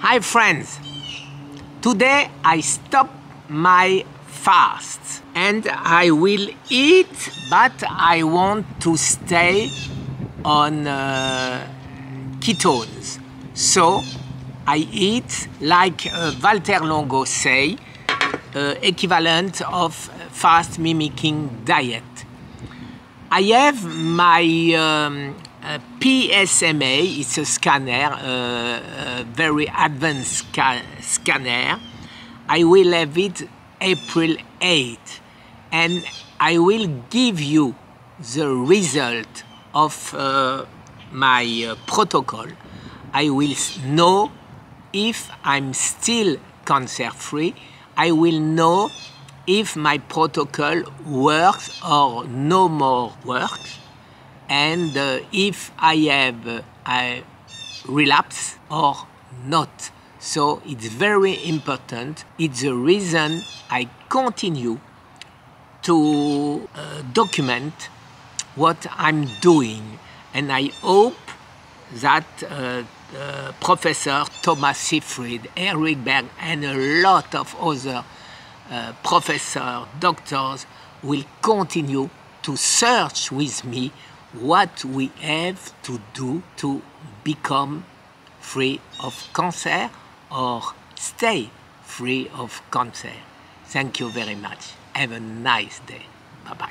Hi friends, today I stop my fast and I will eat, but I want to stay on ketones. So I eat, like Walter Longo say, equivalent of fast mimicking diet. I have my PSMA, it's a scanner, a very advanced scanner. I will have it April 8th, and I will give you the result of my protocol. I will know if I'm still cancer-free. I will know if my protocol works or no more works, and if I have a relapse or not. So it's very important. It's the reason I continue to document what I'm doing. And I hope that Professor Thomas Seyfried, Eric Berg, and a lot of other professors, doctors will continue to search with me what we have to do to become free of cancer, or stay free of cancer. Thank you very much. Have a nice day. Bye-bye.